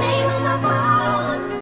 name of my father.